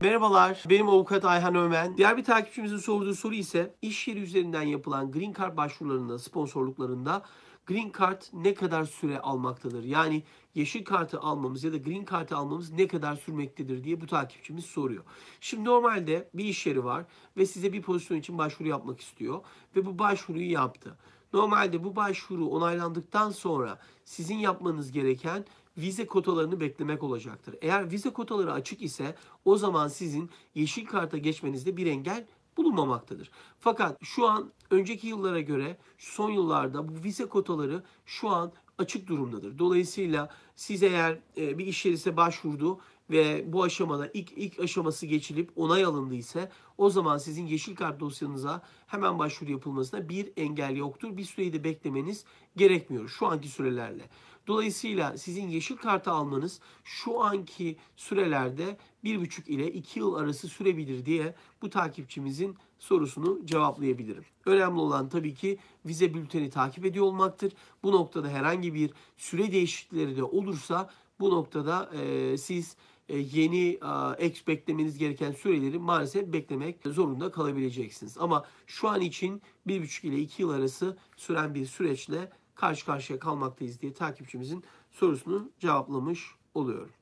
Merhabalar, benim avukat Ayhan Ömen. Diğer bir takipçimizin sorduğu soru ise iş yeri üzerinden yapılan Green Card başvurularında, sponsorluklarında Green Card ne kadar süre almaktadır? Yani yeşil kartı almamız ya da Green Card'ı almamız ne kadar sürmektedir diye bu takipçimiz soruyor. Şimdi normalde bir iş yeri var ve size bir pozisyon için başvuru yapmak istiyor ve bu başvuruyu yaptı. Normalde bu başvuru onaylandıktan sonra sizin yapmanız gereken vize kotalarını beklemek olacaktır. Eğer vize kotaları açık ise o zaman sizin yeşil karta geçmenizde bir engel bulunmamaktadır. Fakat şu an önceki yıllara göre son yıllarda bu vize kotaları şu an açık durumdadır. Dolayısıyla siz eğer bir iş yerine başvurdu ve bu aşamada ilk aşaması geçilip onay alındıysa o zaman sizin yeşil kart dosyanıza hemen başvuru yapılmasına bir engel yoktur. Bir süreyi de beklemeniz gerekmiyor şu anki sürelerle. Dolayısıyla sizin yeşil kartı almanız şu anki sürelerde 1,5 ile 2 yıl arası sürebilir diye bu takipçimizin sorusunu cevaplayabilirim. Önemli olan tabii ki vize bülteni takip ediyor olmaktır. Bu noktada herhangi bir süre değişiklikleri de olursa bu noktada siz yeni beklemeniz gereken süreleri maalesef beklemek zorunda kalabileceksiniz. Ama şu an için 1,5 ile 2 yıl arası süren bir süreçle karşı karşıya kalmaktayız diye takipçimizin sorusunu cevaplamış oluyorum.